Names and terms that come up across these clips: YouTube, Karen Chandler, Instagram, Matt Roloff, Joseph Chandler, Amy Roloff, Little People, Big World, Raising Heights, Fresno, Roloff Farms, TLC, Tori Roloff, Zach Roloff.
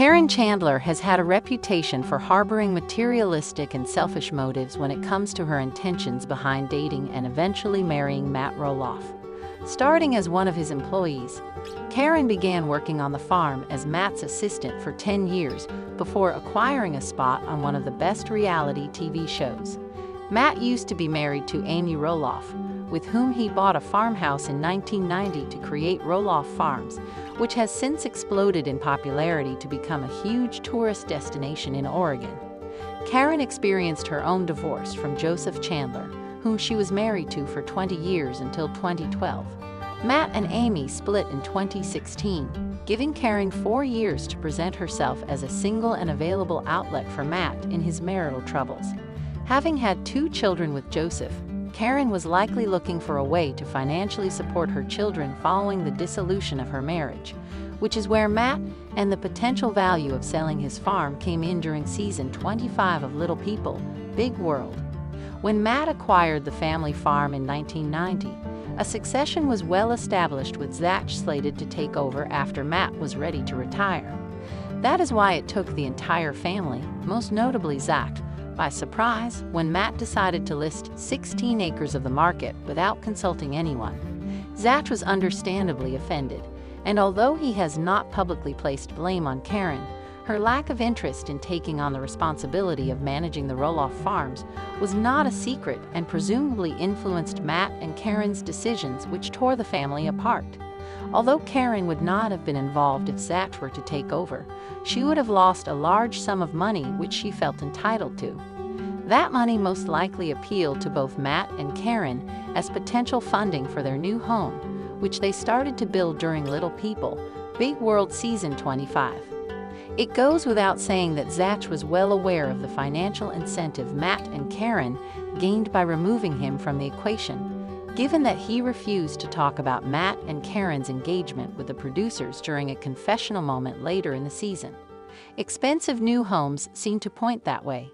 Karen Chandler has had a reputation for harboring materialistic and selfish motives when it comes to her intentions behind dating and eventually marrying Matt Roloff. Starting as one of his employees, Karen began working on the farm as Matt's assistant for 10 years before acquiring a spot on one of the best reality TV shows. Matt used to be married to Amy Roloff, with whom he bought a farmhouse in 1990 to create Roloff Farms, which has since exploded in popularity to become a huge tourist destination in Oregon. Karen experienced her own divorce from Joseph Chandler, whom she was married to for 20 years until 2012. Matt and Amy split in 2016, giving Karen 4 years to present herself as a single and available outlet for Matt in his marital troubles. Having had 2 children with Joseph, Karen was likely looking for a way to financially support her children following the dissolution of her marriage, which is where Matt and the potential value of selling his farm came in during season 25 of Little People, Big World. When Matt acquired the family farm in 1990, a succession was well established with Zach slated to take over after Matt was ready to retire. That is why it took the entire family, most notably Zach, by surprise when Matt decided to list 16 acres of the market without consulting anyone. Zach was understandably offended, and although he has not publicly placed blame on Karen, her lack of interest in taking on the responsibility of managing the Roloff Farms was not a secret and presumably influenced Matt and Karen's decisions, which tore the family apart. Although Karen would not have been involved if Zach were to take over, she would have lost a large sum of money which she felt entitled to. That money most likely appealed to both Matt and Karen as potential funding for their new home, which they started to build during Little People, Big World Season 25. It goes without saying that Zach was well aware of the financial incentive Matt and Karen gained by removing him from the equation, given that he refused to talk about Matt and Karen's engagement with the producers during a confessional moment later in the season. Expensive new homes seem to point that way.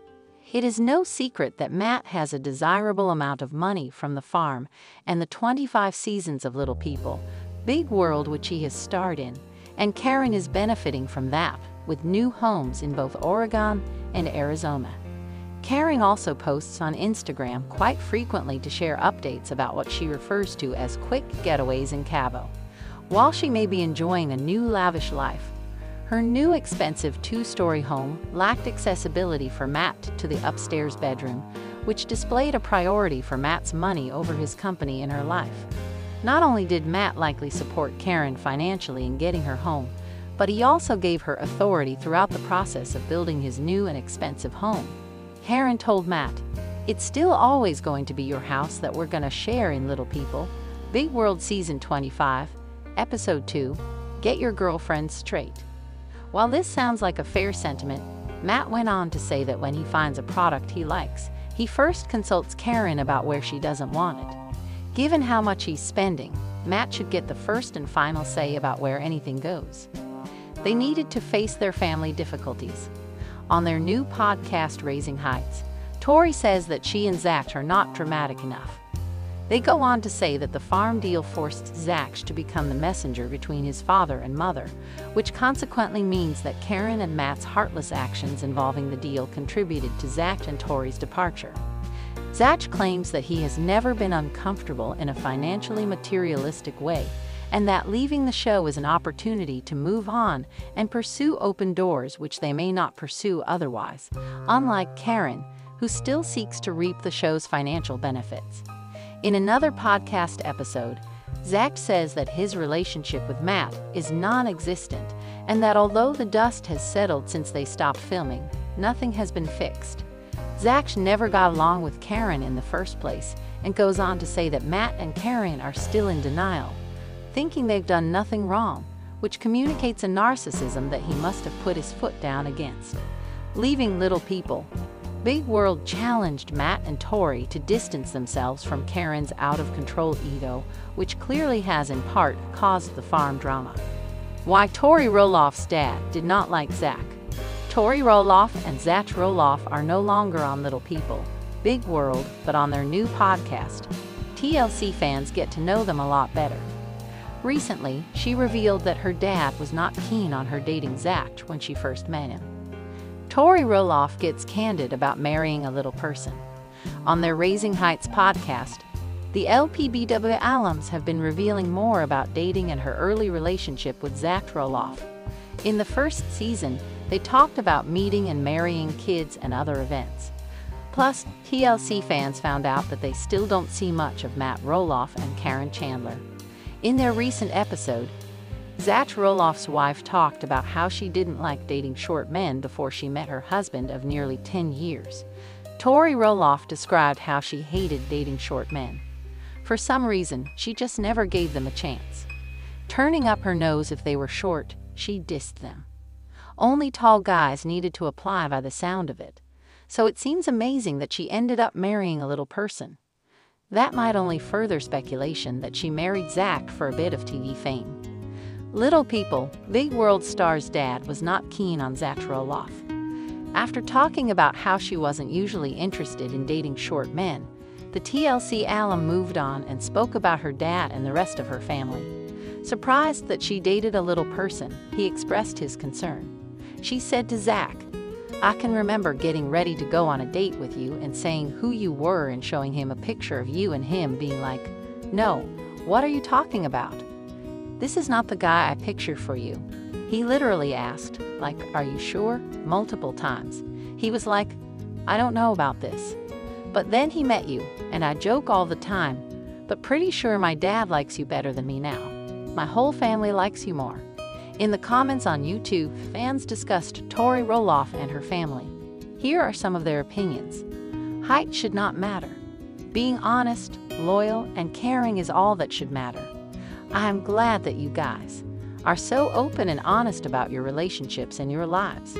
It is no secret that Matt has a desirable amount of money from the farm and the 25 seasons of Little People, Big World, which he has starred in, and Karen is benefiting from that with new homes in both Oregon and Arizona. Karen also posts on Instagram quite frequently to share updates about what she refers to as quick getaways in Cabo. While she may be enjoying a new lavish life, her new expensive 2-story home lacked accessibility for Matt to the upstairs bedroom, which displayed a priority for Matt's money over his company in her life. Not only did Matt likely support Karen financially in getting her home, but he also gave her authority throughout the process of building his new and expensive home. Karen told Matt, "It's still always going to be your house that we're going to share in Little People, Big World Season 25, Episode 2, Get Your Girlfriend Straight." While this sounds like a fair sentiment, Matt went on to say that when he finds a product he likes, he first consults Karen about where she doesn't want it. Given how much he's spending, Matt should get the first and final say about where anything goes. They needed to face their family difficulties. On their new podcast, Raising Heights, Tori says that she and Zach are not dramatic enough. They go on to say that the farm deal forced Zach to become the messenger between his father and mother, which consequently means that Karen and Matt's heartless actions involving the deal contributed to Zach and Tori's departure. Zach claims that he has never been uncomfortable in a financially materialistic way, and that leaving the show is an opportunity to move on and pursue open doors which they may not pursue otherwise, unlike Karen, who still seeks to reap the show's financial benefits. In another podcast episode, Zach says that his relationship with Matt is non-existent and that although the dust has settled since they stopped filming, nothing has been fixed. Zach never got along with Karen in the first place and goes on to say that Matt and Karen are still in denial, thinking they've done nothing wrong, which communicates a narcissism that he must have put his foot down against. Leaving Little People, Big World challenged Matt and Tori to distance themselves from Karen's out-of-control ego, which clearly has in part caused the farm drama. Why Tori Roloff's dad did not like Zach. Tori Roloff and Zach Roloff are no longer on Little People, Big World, but on their new podcast. TLC fans get to know them a lot better. Recently, she revealed that her dad was not keen on her dating Zach when she first met him. Tori Roloff gets candid about marrying a little person. On their Raising Heights podcast, the LPBW alums have been revealing more about dating and her early relationship with Zach Roloff. In the first season, they talked about meeting and marrying kids and other events. Plus, TLC fans found out that they still don't see much of Matt Roloff and Karen Chandler. In their recent episode, Zach Roloff's wife talked about how she didn't like dating short men before she met her husband of nearly 10 years. Tori Roloff described how she hated dating short men. For some reason, she just never gave them a chance. Turning up her nose if they were short, she dissed them. Only tall guys needed to apply by the sound of it. So it seems amazing that she ended up marrying a little person. That might only further speculation that she married Zach for a bit of TV fame. Little People, Big World star's dad was not keen on Zach Roloff. After talking about how she wasn't usually interested in dating short men, the TLC alum moved on and spoke about her dad and the rest of her family. Surprised that she dated a little person, he expressed his concern. She said to Zach, "I can remember getting ready to go on a date with you and saying who you were and showing him a picture of you and him being like, 'No, what are you talking about? This is not the guy I pictured for you.' He literally asked, like, 'Are you sure?' multiple times. He was like, 'I don't know about this.' But then he met you, and I joke all the time, but pretty sure my dad likes you better than me now. My whole family likes you more." In the comments on YouTube, fans discussed Tori Roloff and her family. Here are some of their opinions. Height should not matter. Being honest, loyal, and caring is all that should matter. I am glad that you guys are so open and honest about your relationships and your lives.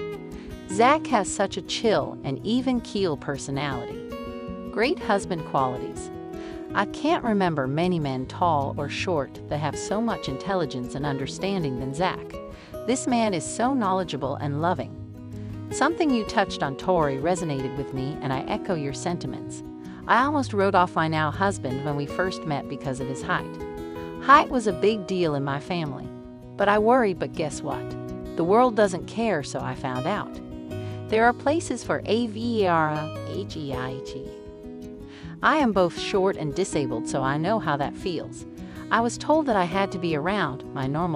Zach has such a chill and even-keel personality. Great husband qualities. I can't remember many men tall or short that have so much intelligence and understanding than Zach. This man is so knowledgeable and loving. Something you touched on, Tori, resonated with me, and I echo your sentiments. I almost wrote off my now husband when we first met because of his height. Height was a big deal in my family, but I worried, but guess what? The world doesn't care, so I found out. There are places for AVERAGE. I am both short and disabled, so I know how that feels. I was told that I had to be around my normal